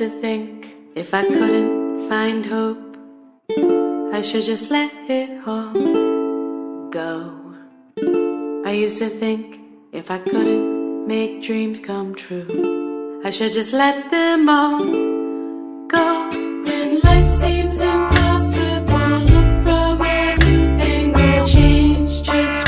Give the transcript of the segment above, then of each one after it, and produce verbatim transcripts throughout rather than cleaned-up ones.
used to think if I couldn't find hope, I should just let it all go. I used to think if I couldn't make dreams come true, I should just let them all go. When life seems impossible, look for where you can go. Change just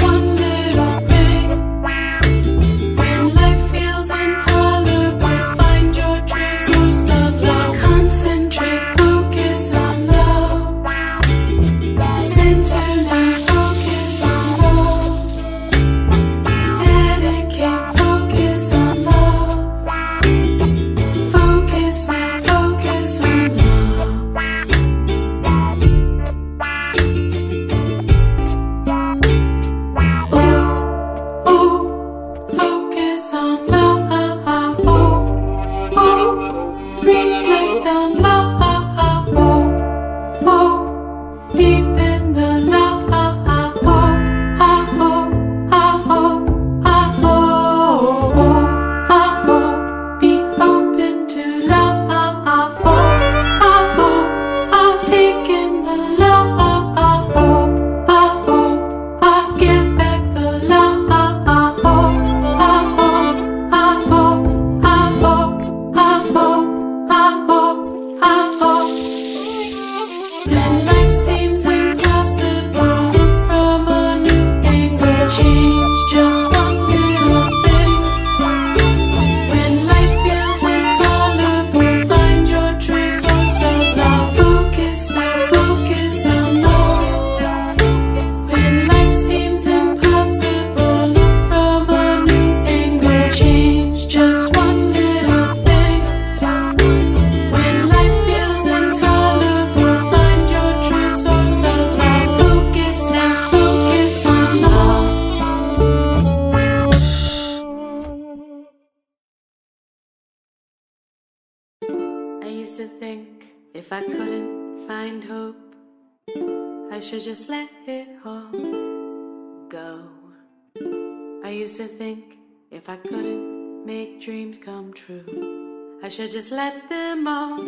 I should just let them all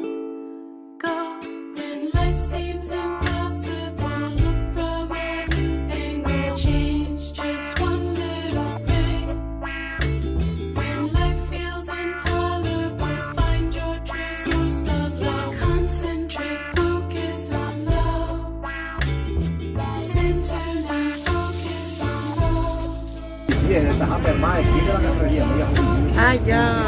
go. When life seems impossible, look for where you can go. Change just one little thing. When life feels intolerable, find your true source of love. Concentrate, focus on love. Center and focus on love. I know.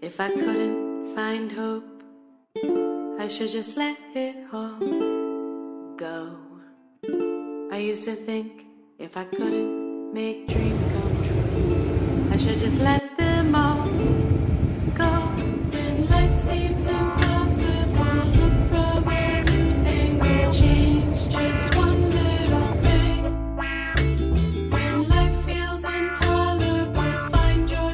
If I couldn't find hope, I should just let it all go. I used to think if I couldn't make dreams come true, I should just let them all go. And life seems impossible, look for where you can go. Change just one little thing. When life feels intolerable, find your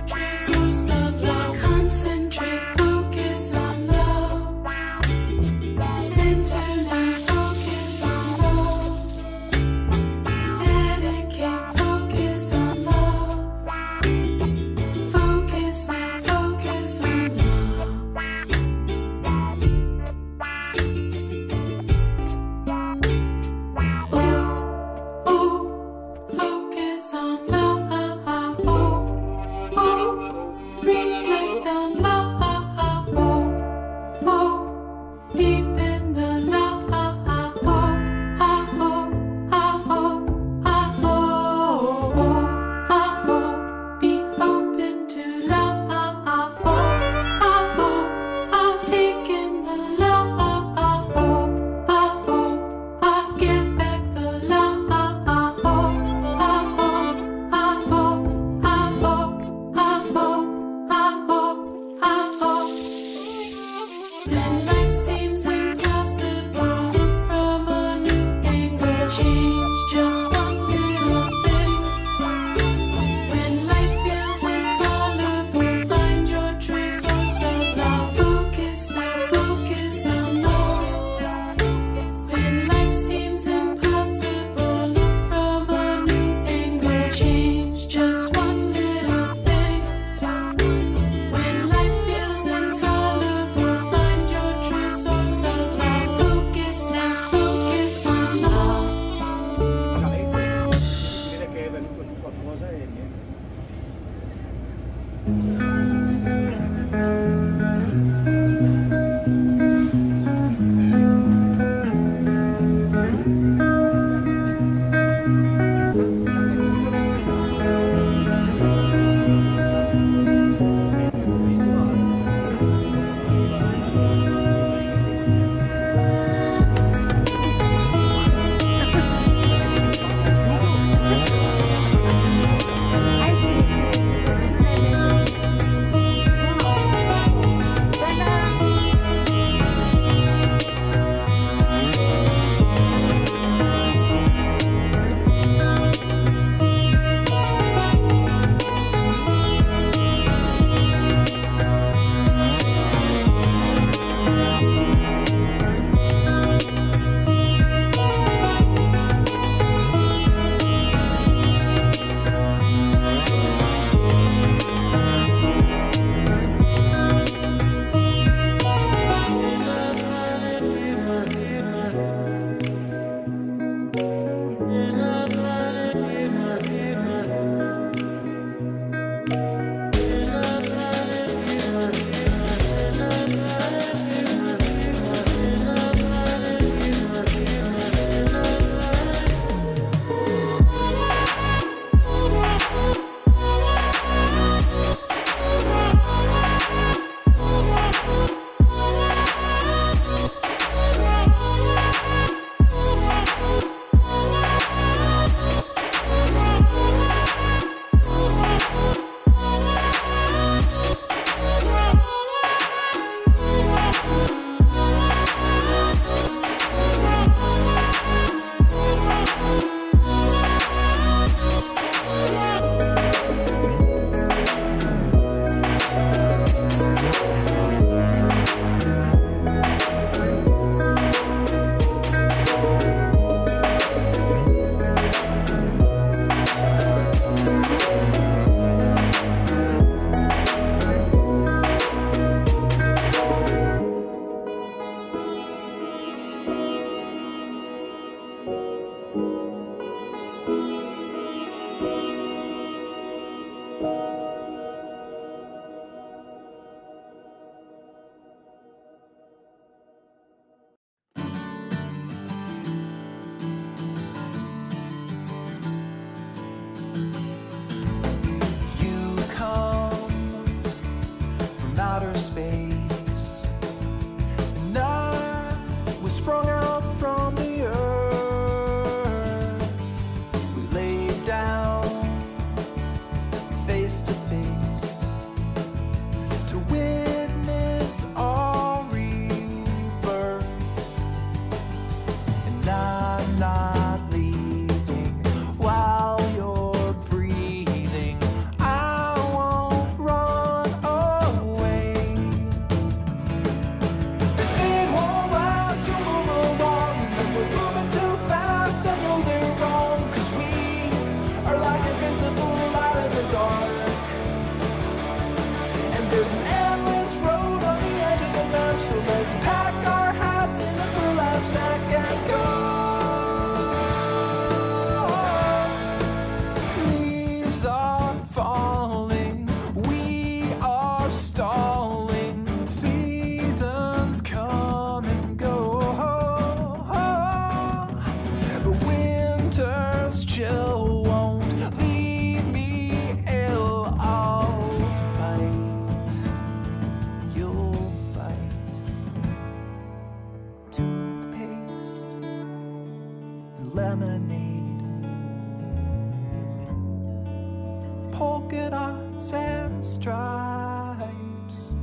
polka dots and stripes.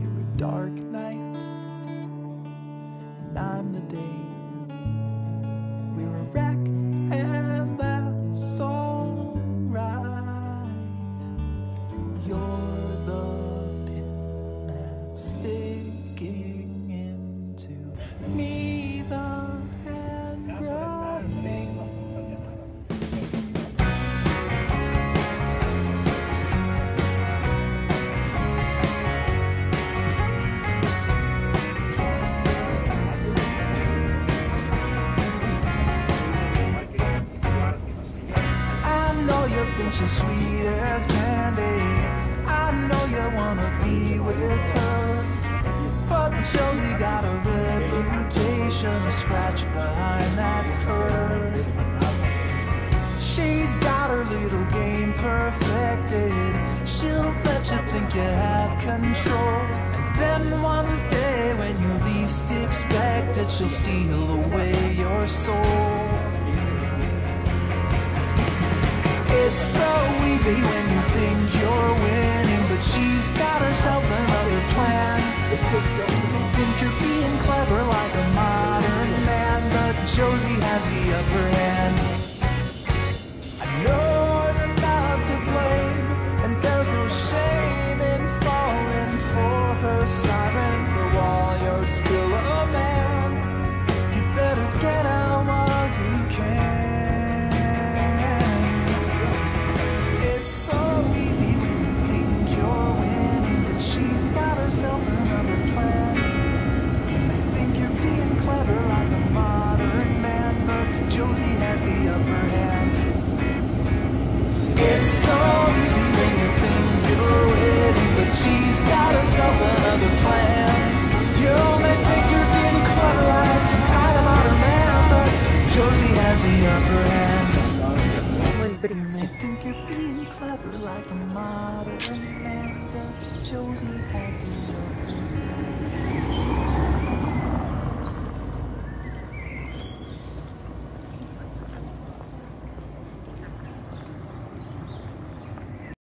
You're a dark night, and I'm the day. We're a wreck, and that's alright. You're the pin that's sticking into me, the hand running. She's sweet as candy. I know you wanna be with her, but Josie got a reputation, a scratch behind that curve. She's got her little game perfected. She'll let you think you have control. Then one day when you least expect it, she'll steal away your soul. It's so easy when you think you're winning, but she's got herself another plan. You think you're being clever like a modern man, but Josie has the upper hand. I know you're not to blame, and there's no shame in falling for her siren. But while you're still a man, you better get out while you can. She's got herself another plan. You may think you're getting clever like some kind of modern man, but Josie has the upper hand. You may think you're being clever like a modern man, but Josie has the upper hand.